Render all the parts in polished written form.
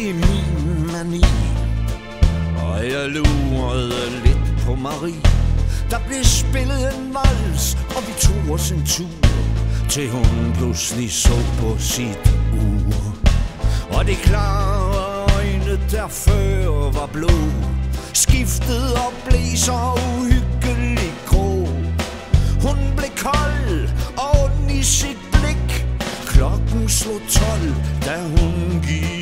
det er min mani. Og jeg lurede lidt på Marie. Der blev spillet en vals, og vi tog os en tur, til hun pludselig så på sit ur. Og det klare øjne, der før var blå, skiftede og blev så uhyggelig grå. Hun blev kold og ond i sit blik. Klokken slog 12, da hun gik.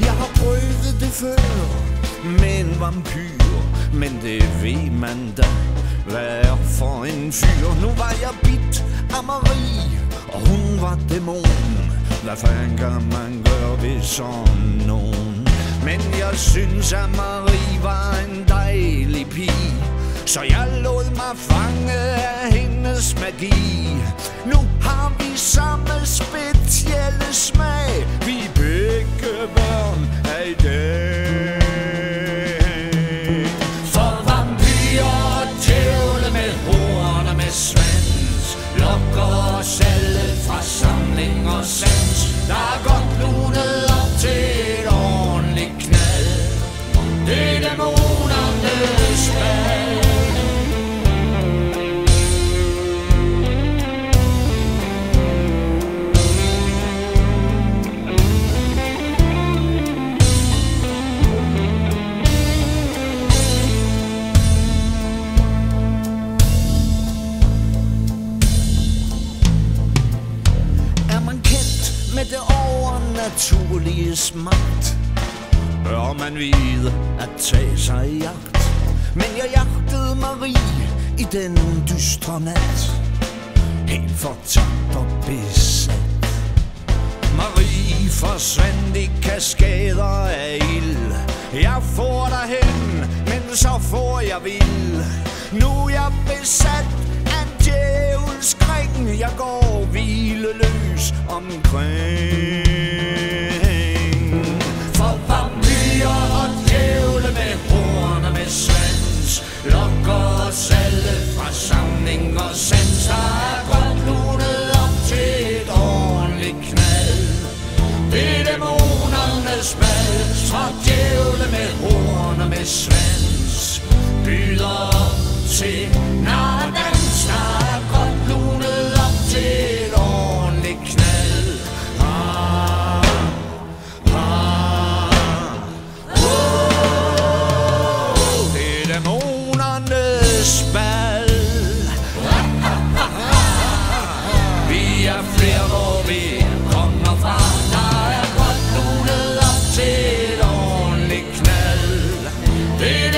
Jeg har prøvet det før med en vampyr, men det ved man da, hvad er for en fyr. Nu var jeg bidt af Marie, og hun var dæmon. Hvad fanden kan man gøre ved sådan nogen? Men jeg synes, at Marie var en dejlig pige, så jeg lod mig fange af hendes magi. Nu har vi samme specielle smag, vi er begge børn af i dag. For vampyrer tævle med horn og med svans, lokker os alle fra samling og sans. Der er godt lunet op til et ordentligt knald, det er dæmonernes valg. Med det overnaturlige smagt bør man vide at tage sig i jagt. Men jeg jagtede Marie i den dystre nat, helt fortabt og besat. Marie forsvandt i kaskader af ild. Jeg får derhen, men så får jeg vild. Nu er jeg besat af en djævels kring. Jeg går hvileløs omkring. For vampyrer og djævle med horn og med svans, lokker os alle fra samling og sans. Der er godt lunet op til et ordentligt knald, det er dæmonernes valg. Fra djævle med horn og med svans byder op til nattens. Der er godt lunet op til et ordentligt knald. Det er dæmonernes valg. Vi er flere, hvor vi kommer fra. Der er godt lunet op til et ordentligt knald.